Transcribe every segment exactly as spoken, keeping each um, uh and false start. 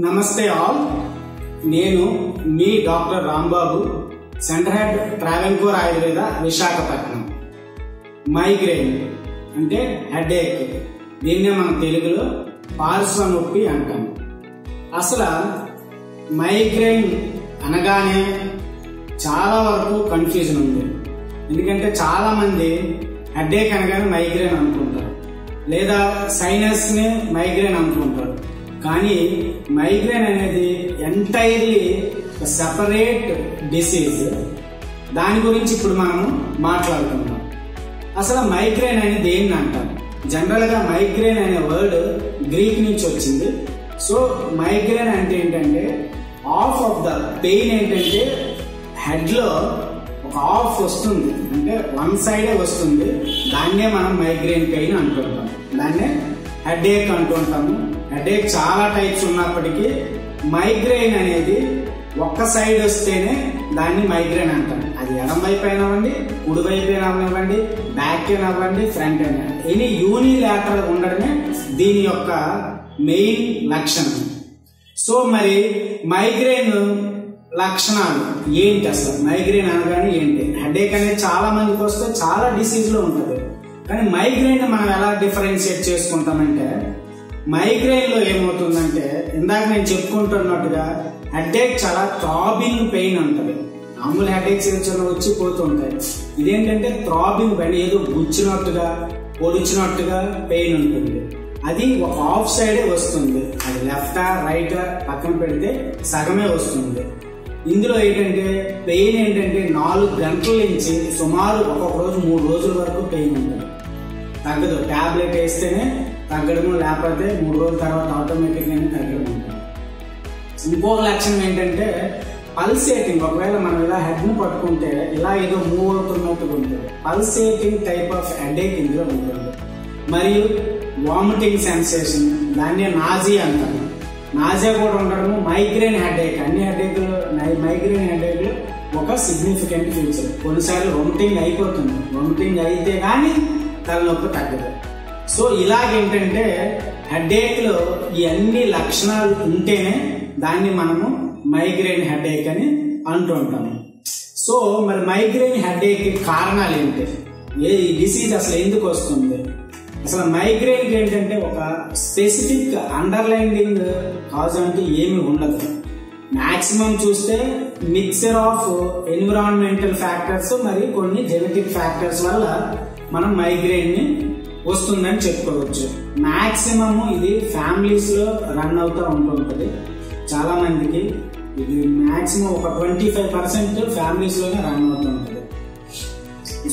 नमस्ते आल नेनु मी doctor Rambabu centre head Travancore Ayurveda Visakhapatnam migraine अंटे हेडेक దీనినే మనం తెలుగులో పార్శ్వ నొప్పి అంటాం। అసలు మైగ్రేన్ అనగానే చాలా వరకు కన్ఫ్యూజన్ ఉంది, ఎందుకంటే చాలా మంది హెడేక్ అనగానే మైగ్రేన్ అనుకుంటారు లేదా సైనస్ ని మైగ్రేన్ అనుకుంటారు। కానీ మైగ్రేన్ అనేది ఎంటైర్లీ సెపరేట్ డిసీజ్, దాని గురించి ఇప్పుడు మనం మాట్లాడుకుందాం। అసలు మైగ్రేన్ అనేది ఏంటి అంటాం। जनरल గా మైగ్రేన్ అనే వర్డ్ గ్రీక్ నుంచి వచ్చింది। సో మైగ్రేన్ అంటే ఏంటంటే హాఫ్ ఆఫ్ ద పెయిన్ ఏంటంటే హెడ్ లో ఒక హాఫ్ వస్తుంది, అంటే వన్ సైడే వస్తుంది, దాన్నే మనం మైగ్రేన్ పెయిన్ అంటుంటాం, దాన్నే హెడేక్ అంటుంటాము। హెడేక్ చాలా టైప్స్ ఉన్నప్పటికీ మైగ్రేన్ అనేది ఒక్క సైడ్ వస్తేనే దాన్ని మైగ్రేన్ అంటాం। అది ఎడం వైపు అయినా అవ్వండి, కుడి వైపు అయినా అవ్వండి, బ్యాక్ అయినా అవ్వండి, ఫ్రంట్ అయినా, ఎనీ యూనిలేటరల్ ఉండడమే దీని యొక్క మెయిన్ లక్షణం। సో మరి మైగ్రేన్ లక్షణాలు ఏంటి, అసలు మైగ్రేన్ అనగానే ఏంటి? హెడేక్ అనేది చాలా మందికి వస్తే చాలా డిసీజ్లో ఉంటుంది, కానీ మైగ్రేన్ మనం ఎలా డిఫరెన్షియేట్ చేసుకుంటామంటే మైగ్రేన్ లో ఏమవుతుందంటే ఇందాక నేను చెప్పుకుంటున్నట్టుగా హెడేక్ చాలా థ్రాబింగ్ పెయిన్ ఉంటుంది। మామూలు హెడేక్స్ ఏదైనా వచ్చి పోతూ ఉంటాయి, ఇదేంటంటే థ్రాబింగ్ పెయిన్, ఏదో గుచ్చినట్టుగా పొడిచినట్టుగా పెయిన్ ఉంటుంది, అది ఒక ఆఫ్ సైడే వస్తుంది, అది లెఫ్టా రైటా పక్కన పెడితే సగమే వస్తుంది। ఇందులో ఏంటంటే పెయిన్ ఏంటంటే నాలుగు గంటల నుంచి సుమారు ఒక్కొక్క రోజు మూడు రోజుల వరకు పెయిన్ ఉంటుంది, తగ్గదు, ట్యాబ్లెట్ వేస్తేనే తగ్గడము, లేకపోతే మూడు రోజుల తర్వాత ఆటోమేటిక్గానే తగ్గడం ఉంటుంది। ఇంకొక లక్షణం ఏంటంటే పల్సేటింగ్, ఒకవేళ మనం ఇలా హెడ్ ను పట్టుకుంటే ఇలా ఏదో మూవ్ అవుతున్నట్టుగా ఉంటుంది, పల్సేటింగ్ టైప్ ఆఫ్ హెడేక్ ఇందులో ఉంటుంది। మరియు వామిటింగ్ సెన్సేషన్, దాన్ని నాజియా అంటారు, నాజియా కూడా ఉండడము మైగ్రేన్ హెడేక్, అన్ని హెడేక్ మైగ్రేన్ హెడేక్ ఒక సిగ్నిఫికెంట్ ఫీచర్। కొన్నిసార్లు వామిటింగ్ అయిపోతుంది, వామిటింగ్ అయితే కానీ తలనొప్పి తగ్గదు। సో ఇలాగేంటంటే హెడేక్ లో ఈ అన్ని లక్షణాలు ఉంటేనే దాన్ని మనము మైగ్రేన్ హెడేక్ అని అంటూ ఉంటాము। సో మరి మైగ్రేన్ హెడేక్ కారణాలు ఏంటి, ఏ ఈ డిసీజ్ అసలు ఎందుకు వస్తుంది, అసలు మైగ్రేన్ ఏంటంటే ఒక స్పెసిఫిక్ అండర్లైనింగ్ కాజ్ అంటూ ఏమి ఉండదు। మ్యాక్సిమం చూస్తే మిక్సర్ ఆఫ్ ఎన్విరాన్మెంటల్ ఫ్యాక్టర్స్ మరి కొన్ని జెనెటిక్ ఫ్యాక్టర్స్ వల్ల మనం మైగ్రేన్ ని వస్తుందని చెప్పుకోవచ్చు। మ్యాక్సిమము ఇది ఫ్యామిలీస్ లో రన్ అవుతూ ఉంటుంటుంది, చాలా మందికి ఇది మ్యాక్సిమం ఒక ట్వంటీ ఫైవ్ పర్సెంట్ ఫ్యామిలీస్లోనే రన్ అవుతుంటుంది।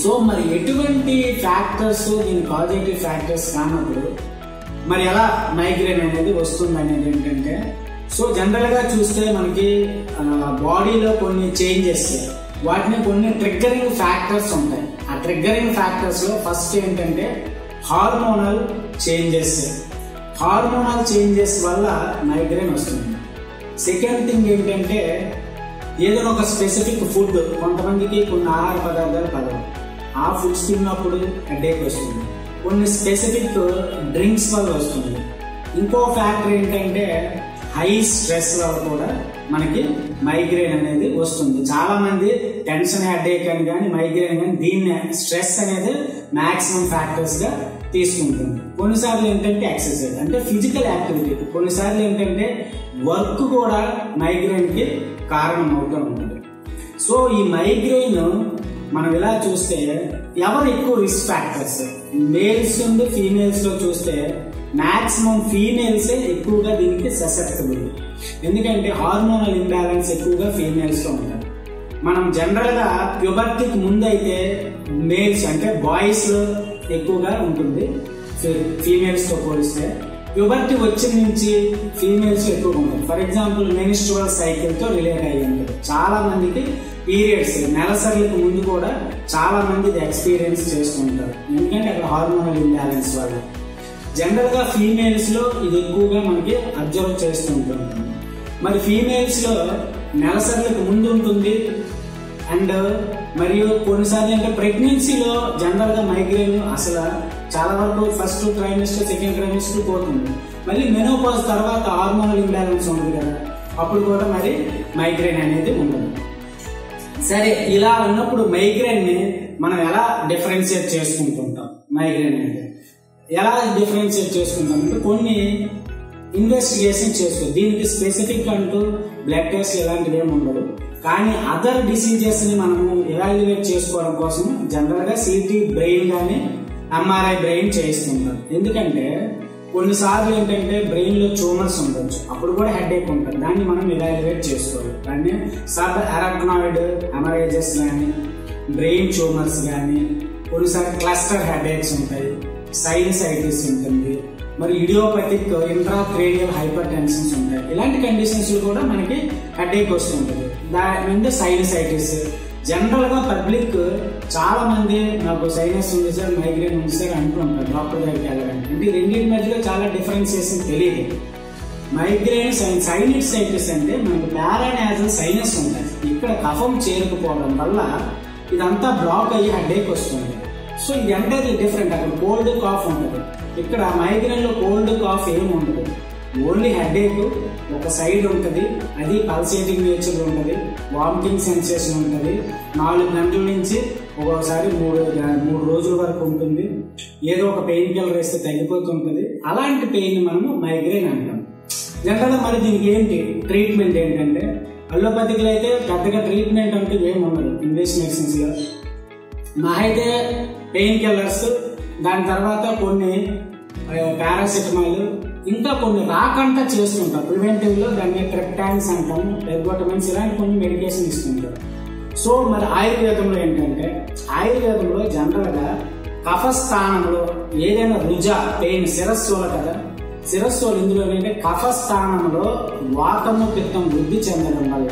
సో మరి ఎటువంటి ఫ్యాక్టర్స్ దీని పాజిటివ్ ఫ్యాక్టర్స్ కానప్పుడు మరి ఎలా మైగ్రేన్ అనేది వస్తుంది అనేది ఏంటంటే, సో జనరల్గా చూస్తే మనకి బాడీలో కొన్ని చేంజెస్, వాటిని కొన్ని ట్రిగ్గరింగ్ ఫ్యాక్టర్స్ ఉంటాయి। ఆ ట్రిగ్గరింగ్ ఫ్యాక్టర్స్లో ఫస్ట్ ఏంటంటే హార్మోనల్ చేంజెస్, హార్మోనల్ చేంజెస్ వల్ల మైగ్రేన్ వస్తుంది। సెకండ్ థింగ్ ఏంటంటే ఏదో ఒక స్పెసిఫిక్ ఫుడ్, కొంతమందికి కొన్ని ఆహార పదార్థాలు పడవు, ఆ ఫుడ్స్ తిన్నప్పుడు హెడేక్ వస్తుంది, కొన్ని స్పెసిఫిక్ డ్రింక్స్ వల్ల వస్తుంది। ఇంకో ఫ్యాక్టర్ ఏంటంటే హై స్ట్రెస్ వల్ల కూడా మనకి మైగ్రేన్ అనేది వస్తుంది। చాలా మంది టెన్షన్ హెడేక్ అని కానీ మైగ్రేన్ కానీ దీన్ని స్ట్రెస్ అనేది మ్యాక్సిమం ఫ్యాక్టర్స్గా తీసుకుంటుంది। కొన్నిసార్లు ఏంటంటే ఎక్సర్సైజ్ అంటే ఫిజికల్ యాక్టివిటీ, కొన్నిసార్లు ఏంటంటే వర్క్ కూడా మైగ్రేన్కి కారణం అవుతూ ఉంటుంది। సో ఈ మైగ్రేన్ మనం ఇలా చూస్తే ఎవరు ఎక్కువ రిస్క్ ఫ్యాక్టర్స్, మేల్స్ నుండి ఫీమేల్స్లో చూస్తే మ్యాక్సిమం ఫీమేల్సే ఎక్కువగా దీనికి ససెప్టబుల్, ఎందుకంటే హార్మోనల్ ఇంబ్యాలెన్స్ ఎక్కువగా ఫీమేల్స్లో ఉంటుంది। మనం జనరల్గా ప్యూబర్టీకి ముందైతే మేల్స్ అంటే బాయ్స్లో ఎక్కువగా ఉంటుంది ఫీమేల్స్తో పోలిస్తే, ప్యూబర్టీ వచ్చిన నుంచి ఫీమేల్స్ ఎక్కువగా ఉంటుంది। ఫర్ ఎగ్జాంపుల్ మెన్స్ట్రువల్ సైకిల్తో రిలేట్ అయ్యి ఉంటుంది, చాలా మందికి పీరియడ్స్ నెలసరికి ముందు కూడా చాలా మంది ఇది ఎక్స్పీరియన్స్ చేస్తుంటారు, ఎందుకంటే అక్కడ హార్మోనల్ ఇంబ్యాలెన్స్ వల్ల జనరల్గా ఫీమేల్స్లో ఇది ఎక్కువగా మనకి అబ్జర్వ్ చేస్తూ ఉంటుంది। మరి ఫీమేల్స్లో నెలసరికి ముందు ఉంటుంది, అండ్ మరియు కొన్నిసార్లు అంటే ప్రెగ్నెన్సీలో జనరల్ గా మైగ్రేన్ అసలు చాలా వరకు ఫస్ట్ ట్రైమిస్టర్ సెకండ్ ట్రైమిస్టర్ పోతుంది. మళ్ళీ మెనోపాజ్ తర్వాత హార్మోనల్ ఇంబ్యాలెన్స్ ఉంటుంది కదా, అప్పుడు కూడా మరి మైగ్రేన్ అనేది ఉండదు. సరే, ఇలా ఉన్నప్పుడు మైగ్రేన్ ని మనం ఎలా డిఫరెన్షియేట్ చేసుకుంటుంటాం? మైగ్రేన్ అంటే ఎలా డిఫరెన్షియేట్ చేసుకుంటాం అంటే కొన్ని ఇన్వెస్టిగేషన్ చేసుకో, దీనికి స్పెసిఫిక్ అంటూ బ్లడ్ టెస్ట్ ఇలాంటివి ఏమి ఉండదు. కానీ అదర్ డిసీజెస్ ని మనము ఎవాల్యుయేట్ చేసుకోవడం కోసం జనరల్ గా సిటీ బ్రెయిన్ కానీ ఎంఆర్ఐ బ్రెయిన్ చేయిస్తుంటారు. ఎందుకంటే కొన్నిసార్లు ఏంటంటే బ్రెయిన్ లో ట్యూమర్స్ ఉండొచ్చు, అప్పుడు కూడా హెడేక్ ఉంటుంది, దాన్ని మనం ఎవాల్యుయేట్ చేసుకోవాలి. కానీ సబ్ అరాక్నాయిడ్ హెమరేజెస్ కానీ బ్రెయిన్ ట్యూమర్స్ కానీ కొన్నిసార్లు క్లస్టర్ హెడేక్స్ ఉంటాయి, సైనసైటిస్ ఉంటుంది, మరి ఇడియోపతిక్ ఇంట్రాక్రేనియల్ హైపర్ టెన్షన్స్ ఉంటాయి. ఇలాంటి కండిషన్స్ కూడా మనకి హెడేక్ వస్తుంటుంది, దాని నుండి సైనసైటిస్. జనరల్ గా పబ్లిక్ చాలా మంది నాకు సైనస్ ఉంది సార్, మైగ్రేన్ ఉంది సార్ అంటుంటారు డాక్టర్ దగ్గరికి వెళ్ళడానికి. అంటే రెండింటి మధ్యలో చాలా డిఫరెన్సియేషన్ తెలియదు. మైగ్రేన్ సైనసైటిస్ అంటే మనకు పారానాజల్ సైనస్ ఉంటుంది, ఇక్కడ కఫం చేరుకుపోవడం వల్ల ఇదంతా బ్లాక్ అయ్యి హెడేక్ వస్తుంది. సో ఇది అంటే డిఫరెంట్, అక్కడ కోల్డ్ కాఫ్ ఉంటుంది, ఇక్కడ మైగ్రేన్ లో కోల్డ్ కాఫ్ ఏమి ఉండదు, ఓన్లీ హెడేక్ ఒక సైడ్ ఉంటుంది, అది పల్సేటింగ్ నేచర్ ఉంటుంది, వామిటింగ్ సెన్సేషన్ ఉంటుంది, నాలుగు గంటల నుంచి ఒక్కొక్కసారి మూడు మూడు రోజుల వరకు ఉంటుంది, ఏదో ఒక పెయిన్ కిల్లర్ వేస్తే తగ్గిపోతుంటుంది. అలాంటి పెయిన్ మనము మైగ్రేన్ అంటాం జనరల్గా. మరి దీనికి ఏంటి ట్రీట్మెంట్ ఏంటంటే, అలోపతికలు అయితే పెద్దగా ట్రీట్మెంట్ అంటే ఏమి ఉండదు ఇంగ్లీష్ మెడిసిన్స్లో. నా అయితే పెయిన్ కిల్లర్స్, దాని తర్వాత కొన్ని పారాసెటమాల్, ఇంకా కొన్ని రాకంటా చేస్తుంటారు ప్రివెంటివ్ లో, దాన్ని ట్రిప్టాన్స్ అంటాము, ఎర్గోటమిన్స్, ఇలాంటి కొన్ని మెడికేషన్ ఇస్తుంటారు. సో మరి ఆయుర్వేదంలో ఏంటంటే, ఆయుర్వేదంలో జనరల్ గా కఫస్థానంలో ఏదైనా రుజ పెయిన్ శిరస్సులో కదా, శిరస్సులు ఇందులో ఏంటంటే కఫస్థానంలో వాతము పిత్తం వృద్ధి చెందడం వల్ల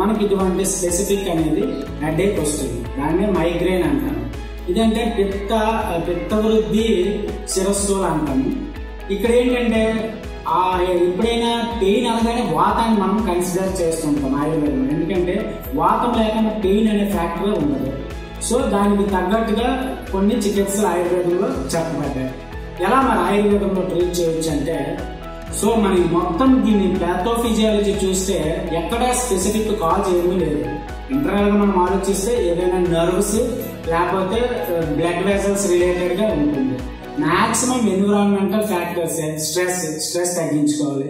మనకి ఇటువంటి స్పెసిఫిక్ అనేది హెడేక్ వస్తుంది, దాన్ని మైగ్రేన్ అంటాము. ఇదంటే పిత్త పిత్తవృద్ధి శిరస్సు అంటాము. ఇక్కడ ఏంటంటే ఆ ఎప్పుడైనా పెయిన్ అనగానే వాతాన్ని మనం కన్సిడర్ చేస్తుంటాం ఆయుర్వేదంలో, ఎందుకంటే వాతం లేకుండా పెయిన్ అనే ఫ్యాక్టరే ఉండదు. సో దానికి తగ్గట్టుగా కొన్ని చికిత్సలు ఆయుర్వేదంలో చెప్పబడ్డాయి. ఎలా మరి ఆయుర్వేదంలో ట్రీట్ చేయొచ్చు అంటే, సో మనకి మొత్తం దీన్ని ప్యాథోఫిజియాలజీ చూస్తే ఎక్కడా స్పెసిఫిక్ కాజ్ ఏమీ లేదు. ఇంటర్నల్ గా మనం ఆలోచిస్తే ఏదైనా నర్వ్స్ లేకపోతే బ్లడ్ వెసల్స్ రిలేటెడ్ గా ఉంటుంది. Maximum environmental factors, stress stress తగ్గించుకోవాలి,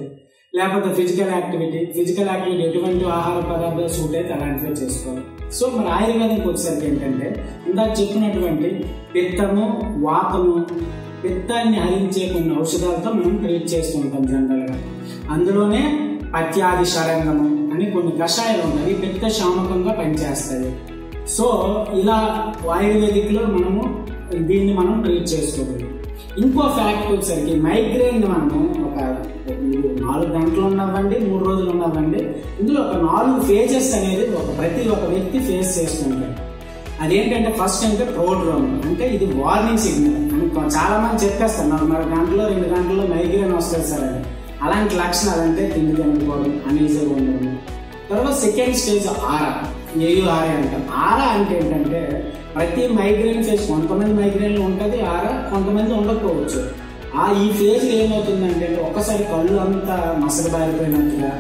లేకపోతే ఫిజికల్ యాక్టివిటీ ఫిజికల్ యాక్టివిటీ ఎటువంటి ఆహార పదార్థాలు సూట్ అయితే అలాంటివే చేసుకోవాలి. సో మరి ఆయుర్వేదంకి వచ్చేసరికి ఏంటంటే ఇందాక చెప్పినటువంటి పిత్తము వాతము పిత్తాన్ని హరించే కొన్ని ఔషధాలతో మనం ట్రీట్ చేస్తూ ఉంటాం జనరల్గా. అందులోనే పత్యాది షరంగము అని కొన్ని కషాయాలు ఉన్నాయి, పిత్త శామకంగా పనిచేస్తాయి. సో ఇలా ఆయుర్వేదిక్ లో మనము దీన్ని మనం ట్రీట్ చేసుకోవాలి. ఇంకో ఫ్యాక్ట్ వచ్చేసరికి మైగ్రేన్ మనము ఒక నాలుగు గంటలు ఉన్నవ్వండి మూడు రోజులు ఉన్నవ్వండి, ఇందులో ఒక నాలుగు ఫేజెస్ అనేది ఒక ప్రతి ఒక వ్యక్తి ఫేస్ చేస్తుంటారు. అదేంటంటే ఫస్ట్ అంటే ప్రోడ్రోమ్, అంటే ఇది వార్నింగ్ సిగ్నల్ అని చాలా మంది చెప్పేస్తారు, నాలుగున్నర గంటలో రెండు గంటల్లో మైగ్రేన్ వస్తుంది సార్ అని. అలాంటి లక్షణాలు అంటే తిండి కనుక్కోవడం, అనీజీగా ఉండడం. తర్వాత second stage aura, A U అంటాం. ఆరా అంటే ఏంటంటే ప్రతి మైగ్రేన్ ఫేజ్ కొంతమంది మైగ్రేన్లు ఉంటుంది ఆరా, కొంతమంది ఉండకపోవచ్చు. ఆ ఈ ఫేజ్లో ఏమవుతుందంటే ఒక్కసారి కళ్ళు అంతా మసలు బారిపోయినట్టుగా,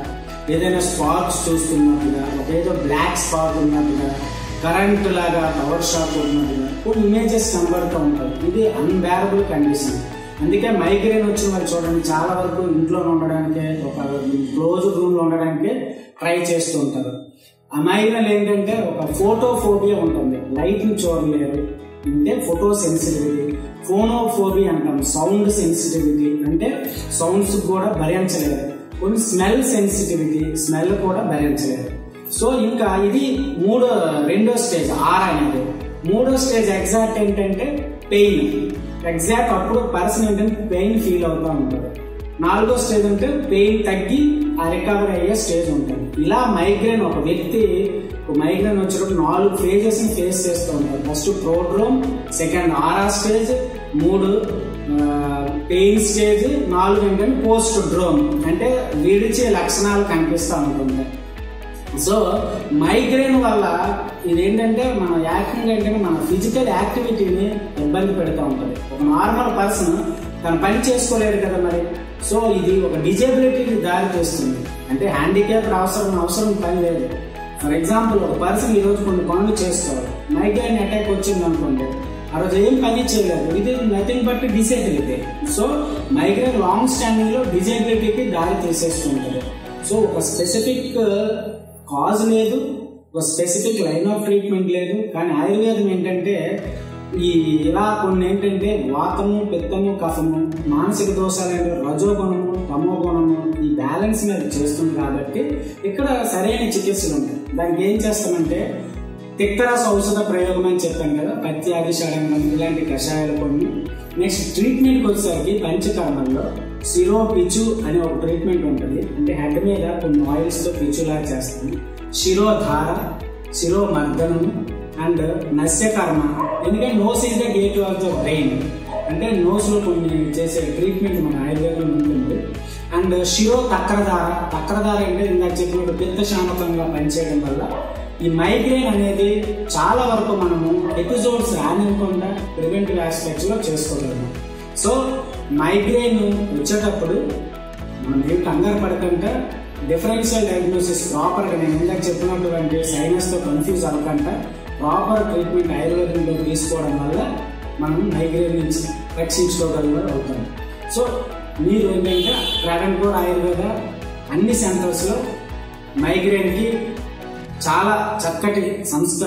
ఏదైనా స్పార్క్స్ చూస్తున్నట్టుగా, ఒక ఏదో బ్లాక్ స్పార్క్ ఉన్నట్టుగా, కరెంట్ లాగా పవర్ షాక్ ఉన్నట్టుగా కొన్ని ఇమేజెస్ కనబడుతూ ఉంటాయి. ఇది అన్బేరబుల్ కండిషన్. అందుకే మైగ్రేన్ వచ్చిన వాళ్ళు చూడండి చాలా వరకు ఇంట్లో ఉండడానికే, ఒక క్లోజ్ రూమ్లో ఉండడానికే ట్రై చేస్తూ ఉంటారు. ఆ మైగ్రేన్ ఏంటంటే ఒక ఫోటోఫోబియా ఉంటుంది, లైట్ని చూడలేరు, అంటే ఫోటో సెన్సిటివిటీ. ఫోనోఫోబియా అంటాం, సౌండ్ సెన్సిటివిటీ, అంటే సౌండ్స్ కూడా భరించలేరు. కొన్ని స్మెల్ సెన్సిటివిటీ, స్మెల్ కూడా భరించలేరు. సో ఇంకా ఇది మూడో రెండో స్టేజ్ ఆరా అనేది. మూడో స్టేజ్ ఎగ్జాక్ట్ ఏంటంటే పెయిన్, ఎగ్జాక్ట్ అప్పుడు పర్సన్ ఏంటంటే పెయిన్ ఫీల్ అవుతూ ఉంటారు. నాలుగో స్టేజ్ అంటే పెయిన్ తగ్గి ఆ రికవరీ అయ్యే స్టేజ్ ఉంటుంది. ఇలా మైగ్రేన్ ఒక వ్యక్తి మైగ్రేన్ వచ్చినప్పుడు నాలుగు ఫేజెస్ ని ఫేస్ చేస్తూ ఉంటారు. First prodrome, second aura stage, మూడు పెయిన్ స్టేజ్, నాలుగు ఏంటంటే పోస్ట్ డ్రోమ్, అంటే విడిచే లక్షణాలు కనిపిస్తూ ఉంటుంది. सो माइग्रेन वाल मन याकिंग मन फिजिकल एक्टिविटी इबंध पड़ता उठा नार्मल पर्सन तन पनी चुस्वे कदा मैं सो इधर डिजेबिलिटी दारी अंटे हैंडीकैप अवसर अवसर पनी ले फॉर एग्जांपल पर्सन कोई पनवाली माइग्रेन अटैक वे आ रोज एम पनी चेयर इधर nothing but disability so migraine long standing disability की दारी तीसेस्तुंटदि सो स्पेसिफिक काज लेदु स्पेसिफिक लाइन ऑफ ट्रीटमेंट लेदु कानी आयुर्वेदम एंटंटे इला कोन्नि वातमु पित्तमु कफमु मानसिक दोषालु रजोगुणमु तमोगुणमु ई बैलेंस मेरे चेस्तुंदि काबट्टी इक्कड सरैन चिकित्सलु उंटायि दानिकि एम चेस्तामंटे तिक्तरस औषध प्रयोगम అని చెప్పాం కదా పత్యాది షడంగం ఇలాంటి కషాయాలు కొన్ని నెక్స్ట్ ట్రీట్మెంట్ వచ్చేసరికి పంచకర్మల్లో సిరో పిచు అనే ఒక ట్రీట్మెంట్ ఉంటుంది అంటే హెడ్ మీద కొన్ని ఆయిల్స్ తో పిచులా చేస్తాం శిరోధార శిరో మర్దనం అండ్ నస్యకర్మ ఎందుకంటే nose is the gate of the brain అంటే నోస్ లో కొన్ని చేసే ట్రీట్మెంట్ మన ఆయుర్వేదంలో ఉంటుంది అండ్ శిరో తక్రధార తక్రధార అంటే ఇందాక చెప్పినట్టు పిత్త శాంతంగా పనిచేయడం వల్ల ఈ మైగ్రేన్ అనేది చాలా వరకు మనము ఎపిసోడ్స్ రానివ్వకుండా ప్రివెంటివ్ ఆస్పెక్ట్స్ లో చేసుకోగలము సో మైగ్రేన్ వచ్చేటప్పుడు మనం ఏం కంగారు పడకుండా డిఫరెన్షియల్ డయాగ్నోసిస్ ప్రాపర్ గా నేను ఇందాక చెప్పినటువంటి సైనస్ తో కన్ఫ్యూజ్ అవ్వకుండా ప్రాపర్ ట్రీట్మెంట్ ఆయుర్వేదంలో తీసుకోవడం వల్ల మనం మైగ్రేన్ నుంచి రక్షించుకోగలం అవుతాం సో మీరు ఏంటంటే ట్రావన్కోర్ ఆయుర్వేదా అన్ని సెంటర్స్ లో మైగ్రేన్ కి చాలా చక్కటి సంస్క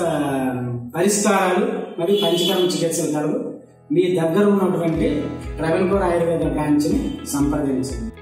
పరిస్కారాలు మరియు పంచకర్మ చికిత్సలు మీ దగ్గర ఉన్నటువంటి ట్రావెన్కోర్ ఆయుర్వేద బ్రాంచ్ ని సంప్రదించండి।